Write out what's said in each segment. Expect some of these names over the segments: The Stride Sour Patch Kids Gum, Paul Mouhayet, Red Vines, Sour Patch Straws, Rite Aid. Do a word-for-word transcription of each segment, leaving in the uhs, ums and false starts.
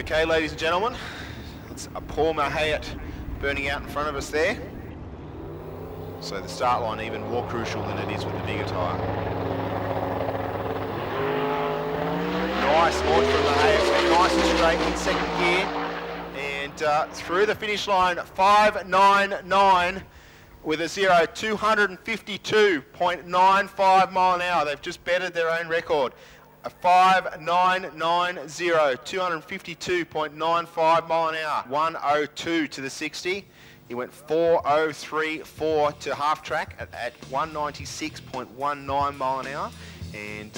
Okay, ladies and gentlemen, it's a Paul Mouhayet burning out in front of us there. So the start line even more crucial than it is with the bigger tyre. Nice launch from Mouhayet, nice and straight in second gear, and uh, through the finish line, five nine nine with a zero, two fifty-two point nine five mile an hour. They've just bettered their own record. A five nine nine zero, two fifty-two point nine five mile an hour. one oh two to the sixty. He went four oh three four to half track at, at one ninety-six point one nine mile an hour. And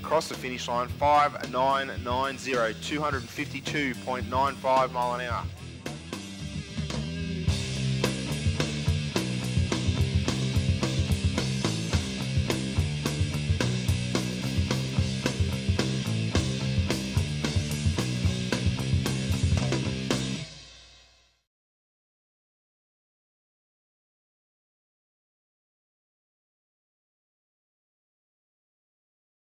across the finish line, five nine nine zero, two fifty-two point nine five mile an hour.